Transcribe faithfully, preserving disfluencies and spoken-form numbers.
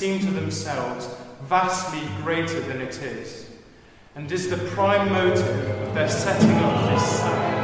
seem to themselves vastly greater than it is, and is the prime motive of their setting up this sound.